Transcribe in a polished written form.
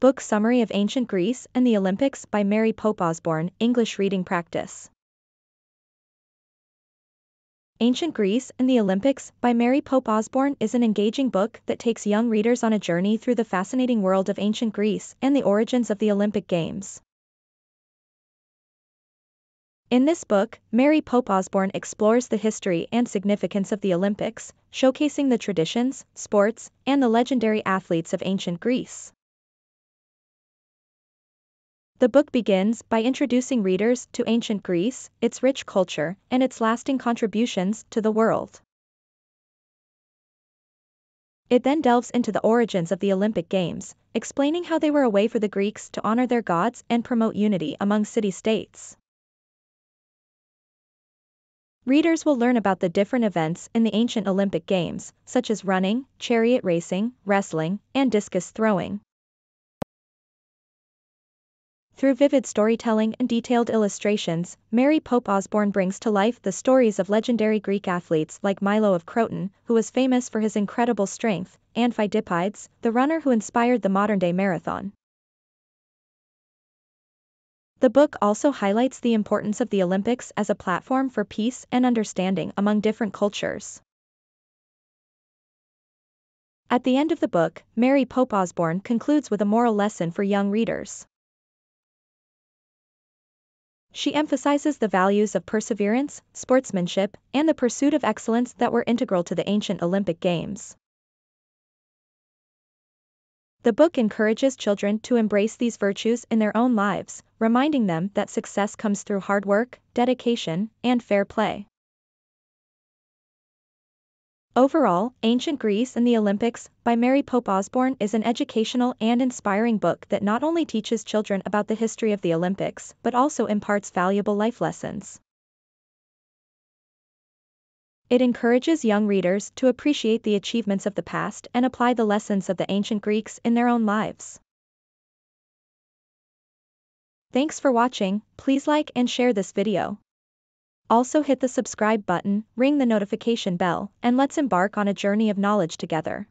Book Summary of Ancient Greece and the Olympics by Mary Pope Osborne, English Reading Practice. Ancient Greece and the Olympics by Mary Pope Osborne is an engaging book that takes young readers on a journey through the fascinating world of ancient Greece and the origins of the Olympic Games. In this book, Mary Pope Osborne explores the history and significance of the Olympics, showcasing the traditions, sports, and the legendary athletes of ancient Greece. The book begins by introducing readers to ancient Greece, its rich culture, and its lasting contributions to the world. It then delves into the origins of the Olympic Games, explaining how they were a way for the Greeks to honor their gods and promote unity among city-states. Readers will learn about the different events in the ancient Olympic Games, such as running, chariot racing, wrestling, and discus throwing. Through vivid storytelling and detailed illustrations, Mary Pope Osborne brings to life the stories of legendary Greek athletes like Milo of Croton, who was famous for his incredible strength, and Pheidippides, the runner who inspired the modern-day marathon. The book also highlights the importance of the Olympics as a platform for peace and understanding among different cultures. At the end of the book, Mary Pope Osborne concludes with a moral lesson for young readers. She emphasizes the values of perseverance, sportsmanship, and the pursuit of excellence that were integral to the ancient Olympic Games. The book encourages children to embrace these virtues in their own lives, reminding them that success comes through hard work, dedication, and fair play. Overall, Ancient Greece and the Olympics by Mary Pope Osborne is an educational and inspiring book that not only teaches children about the history of the Olympics, but also imparts valuable life lessons. It encourages young readers to appreciate the achievements of the past and apply the lessons of the ancient Greeks in their own lives. Thanks for watching. Please like and share this video. Also hit the subscribe button, ring the notification bell, and let's embark on a journey of knowledge together.